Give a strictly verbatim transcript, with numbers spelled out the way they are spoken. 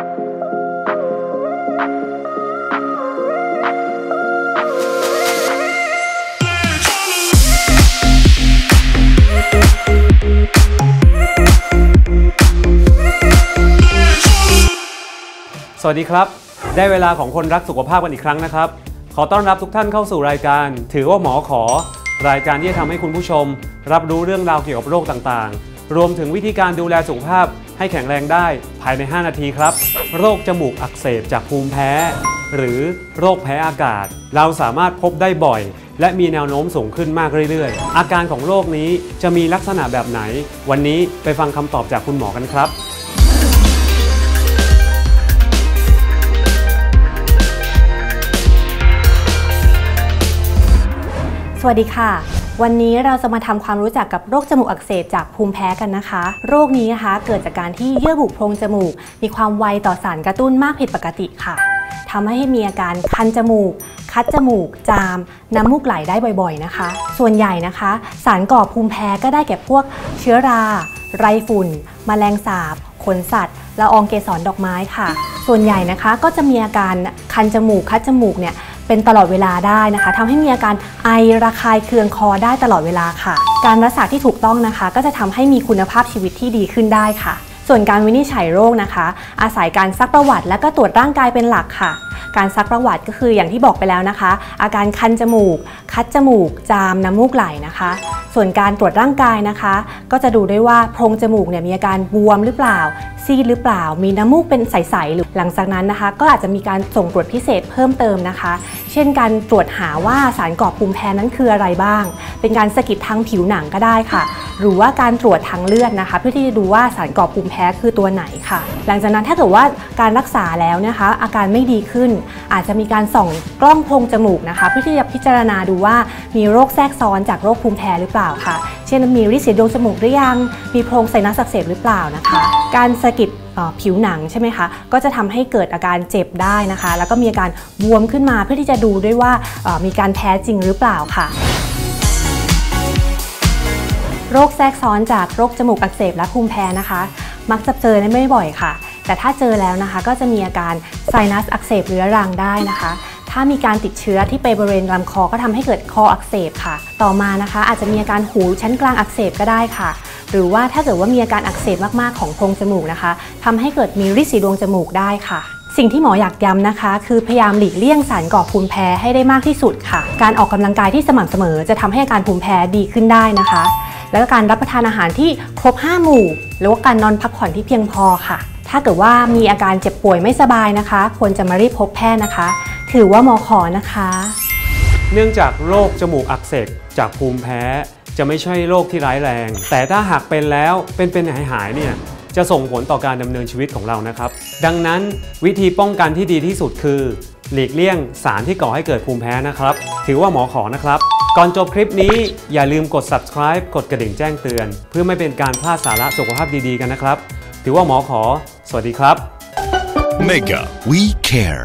สวัสดีครับได้เวลาของคนรักสุขภาพกันอีกครั้งนะครับขอต้อนรับทุกท่านเข้าสู่รายการถือว่าหมอขอรายการที่จะทำให้คุณผู้ชมรับรู้เรื่องราวเกี่ยวกับโรคต่างๆรวมถึงวิธีการดูแลสุขภาพให้แข็งแรงได้ภายในห้านาทีครับโรคจมูกอักเสบจากภูมิแพ้หรือโรคแพ้อากาศเราสามารถพบได้บ่อยและมีแนวโน้มสูงขึ้นมากเรื่อยๆอาการของโรคนี้จะมีลักษณะแบบไหนวันนี้ไปฟังคำตอบจากคุณหมอกันครับสวัสดีค่ะวันนี้เราจะมาทำความรู้จักกับโรคจมูกอักเสบจากภูมิแพ้กันนะคะโรคนี้นะคะเกิดจากการที่เยื่อบุโพรงจมูกมีความไวต่อสารกระตุ้นมากผิดปกติค่ะทำให้มีอาการคันจมูกคัดจมูกจามน้ำมูกไหลได้บ่อยๆนะคะส่วนใหญ่นะคะสารก่อภูมิแพ้ก็ได้แก่พวกเชื้อราไรฝุ่นแมลงสาบขนสัตว์ละอองเกสรดอกไม้ค่ะส่วนใหญ่นะคะก็จะมีอาการคันจมูกคัดจมูกเนี่ยเป็นตลอดเวลาได้นะคะทำให้มีอาการไอระคายเคืองคอได้ตลอดเวลาค่ะการรักษาที่ถูกต้องนะคะก็จะทำให้มีคุณภาพชีวิตที่ดีขึ้นได้ค่ะส่วนการวินิจฉัยโรคนะคะอาศัยการซักประวัติและก็ตรวจร่างกายเป็นหลักค่ะการซักประวัติก็คืออย่างที่บอกไปแล้วนะคะอาการคันจมูกคัดจมูกจามน้ำมูกไหลนะคะส่วนการตรวจร่างกายนะคะก็จะดูได้ว่าโพรงจมูกเนี่ยมีอาการบวมหรือเปล่าซีดหรือเปล่ามีน้ำมูกเป็นใสๆหรือหลังจากนั้นนะคะก็อาจจะมีการส่งตรวจพิเศษเพิ่มเติมนะคะเช่นการตรวจหาว่าสารก่อภูมิแพ้นั้นคืออะไรบ้างเป็นการสะกิดทางผิวหนังก็ได้ค่ะหรือว่าการตรวจทางเลือดนะคะเพื่อที่จะดูว่าสารก่อภูมิแพ้คือตัวไหนค่ะหลังจากนั้นถ้าเกิดว่าการรักษาแล้วนะคะอาการไม่ดีขึ้นอาจจะมีการส่องกล้องโพรงจมูกนะคะเพื่อที่จะพิจารณาดูว่ามีโรคแทรกซ้อนจากโรคภูมิแพ้หรือเปล่าค่ะเช่นมีริดเสียดวงจมูกหรือยังมีโพรงไซนัสอักเสบหรือเปล่านะคะการสะกิดผิวหนังใช่ไหมคะก็จะทำให้เกิดอาการเจ็บได้นะคะแล้วก็มีอาการบวมขึ้นมาเพื่อที่จะดูด้วยว่ามีการแพ้จริงหรือเปล่าค่ะโรคแทรกซ้อนจากโรคจมูกอักเสบและภูมิแพ้นะคะมักจะเจอได้ไม่บ่อยค่ะแต่ถ้าเจอแล้วนะคะก็จะมีอาการไซนัสอักเสบเรื้อรังได้นะคะถ้ามีการติดเชื้อที่ไปบริเวณลำคอก็ทำให้เกิดคออักเสบค่ะต่อมานะคะอาจจะมีอาการหูชั้นกลางอักเสบก็ได้ค่ะหรือว่าถ้าเกิดว่ามีอาการอักเสบมากๆของโพรงจมูกนะคะทำให้เกิดมีริดสีดวงจมูกได้ค่ะสิ่งที่หมออยากย้ำนะคะคือพยายามหลีกเลี่ยงสารก่อภูมิแพ้ให้ได้มากที่สุดค่ะการออกกำลังกายที่สม่ำเสมอจะทำให้อาการภูมิแพ้ดีขึ้นได้นะคะแล้วก็การรับประทานอาหารที่ครบห้าหมู่หรือว่าการนอนพักผ่อนที่เพียงพอค่ะถ้าเกิดว่ามีอาการเจ็บป่วยไม่สบายนะคะควรจะมารีบพบแพทย์นะคะถือว่าหมอขอนะคะเนื่องจากโรคจมูกอักเสบจากภูมิแพ้จะไม่ใช่โรคที่ร้ายแรงแต่ถ้าหากเป็นแล้วเป็นเป็นหายหายเนี่ยจะส่งผลต่อการดำเนินชีวิตของเรานะครับดังนั้นวิธีป้องกันที่ดีที่สุดคือหลีกเลี่ยงสารที่ก่อให้เกิดภูมิแพ้นะครับถือว่าหมอขอนะครับก่อนจบคลิปนี้อย่าลืมกด subscribe กดกระดิ่งแจ้งเตือนเพื่อไม่เป็นการพลาดสาระสุขภาพดีๆกันนะครับถือว่าหมอขอสวัสดีครับ Mega We Care